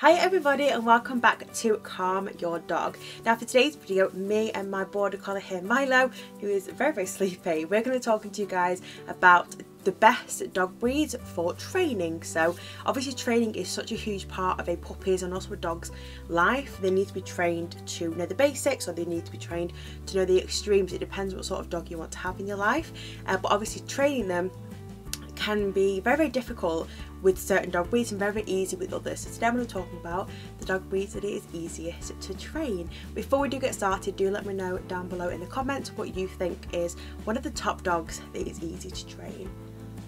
Hi everybody and welcome back to Calm Your Dog. Now for today's video, me and my Border Collie here, Milo, who is very, very sleepy, we're going to be talking to you guys about the best dog breeds for training. So obviously training is such a huge part of a puppy's and also a dog's life. They need to be trained to know the basics, or they need to be trained to know the extremes. It depends what sort of dog you want to have in your life, but obviously training them can be very, very difficult with certain dog breeds and very, very easy with others. So today I'm going to be talking about the dog breeds that it is easiest to train. Before we do get started, do let me know down below in the comments what you think is one of the top dogs that is easy to train.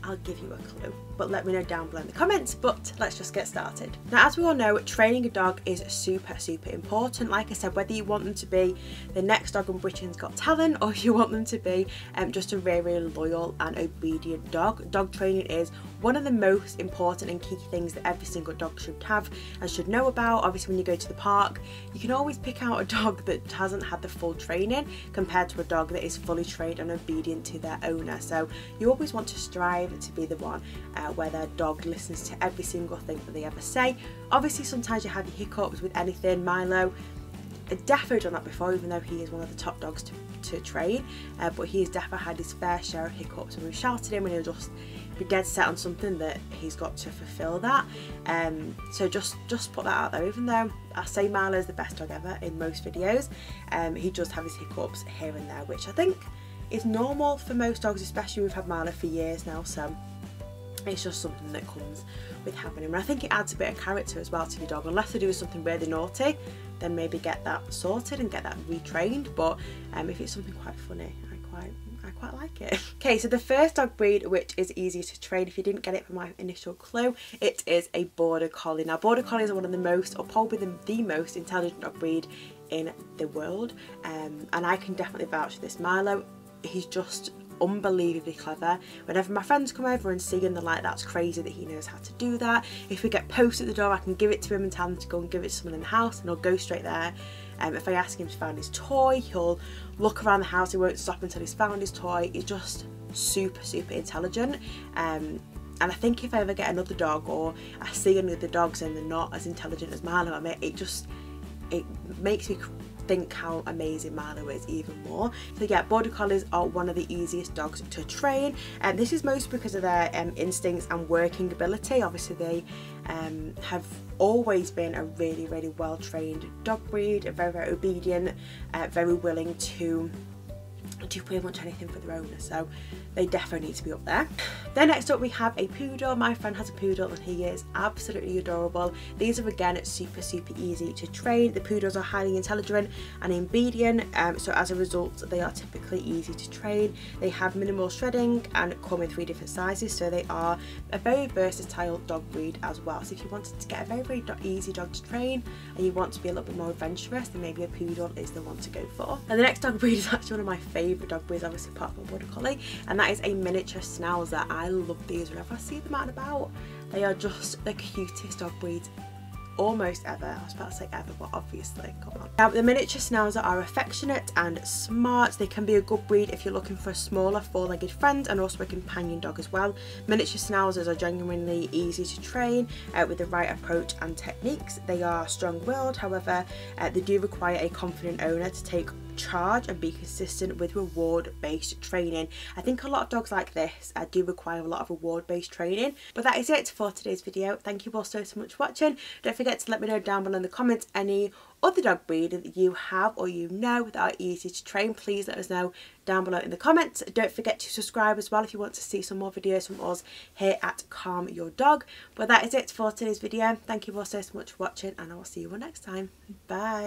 I'll give you a clue, but let me know down below in the comments. But let's just get started. Now, as we all know, training a dog is super important. Like I said, whether you want them to be the next dog on Britain's Got Talent, or you want them to be just a really loyal and obedient dog, dog training is one of the most important and key things that every single dog should have and should know about. Obviously, when you go to the park, you can always pick out a dog that hasn't had the full training compared to a dog that is fully trained and obedient to their owner. So you always want to strive to be the one where their dog listens to every single thing that they ever say. Obviously sometimes you have your hiccups with anything. Milo had definitely done that before, even though he is one of the top dogs to train, but he has definitely had his fair share of hiccups, and we shouted him and he'll just be dead set on something that he's got to fulfill that. So just put that out there. Even though I say Milo is the best dog ever in most videos, he does have his hiccups here and there, which I think it's normal for most dogs, especially we've had Milo for years now, so it's just something that comes with having him. And I think it adds a bit of character as well to your dog. Unless they're doing something really naughty, then maybe get that sorted and get that retrained. But if it's something quite funny, I quite like it. Okay, so the first dog breed which is easy to train, if you didn't get it from my initial clue, it is a Border Collie. Now, Border Collies are one of the most, or probably the most intelligent dog breed in the world, and I can definitely vouch for this. Milo, he's just unbelievably clever. Whenever my friends come over and see him, they're like, that's crazy that he knows how to do that. If we get posts at the door, I can give it to him and tell him to go and give it to someone in the house, and he'll go straight there. If I ask him to find his toy, he'll look around the house. He won't stop until he's found his toy. He's just super intelligent. And I think if I ever get another dog, or I see any other dogs and they're not as intelligent as Milo, I mean, it makes me think how amazing Milo is even more. So yeah, Border Collies are one of the easiest dogs to train, and this is mostly because of their instincts and working ability. Obviously they have always been a really well trained dog breed, very obedient, very willing to do pretty much anything for their owner, so they definitely need to be up there. Then next up we have a poodle. My friend has a poodle and he is absolutely adorable. These are again super easy to train. The poodles are highly intelligent and obedient, so as a result they are typically easy to train. They have minimal shredding and come in 3 different sizes, so they are a very versatile dog breed as well. So if you wanted to get a very easy dog to train and you want to be a little bit more adventurous, then maybe a poodle is the one to go for. And the next dog breed is actually one of my favourite dog breeds, obviously apart from Border Collie, and that is a miniature schnauzer. I love these whenever I see them out and about. They are just the cutest dog breeds almost ever. I was about to say ever, but obviously, come on. Now, the miniature schnauzer are affectionate and smart. They can be a good breed if you're looking for a smaller 4-legged friend and also a companion dog as well. Miniature schnauzers are genuinely easy to train with the right approach and techniques. They are strong-willed, however, they do require a confident owner to take charge and be consistent with reward-based training. I think a lot of dogs like this do require a lot of reward-based training. But that is it for today's video. Thank you all so much for watching. Don't forget to let me know down below in the comments any other dog breed that you have or you know that are easy to train. Please let us know down below in the comments. Don't forget to subscribe as well if you want to see some more videos from us here at Calm Your Dog. But that is it for today's video. Thank you all so much for watching, and I will see you all next time. Bye.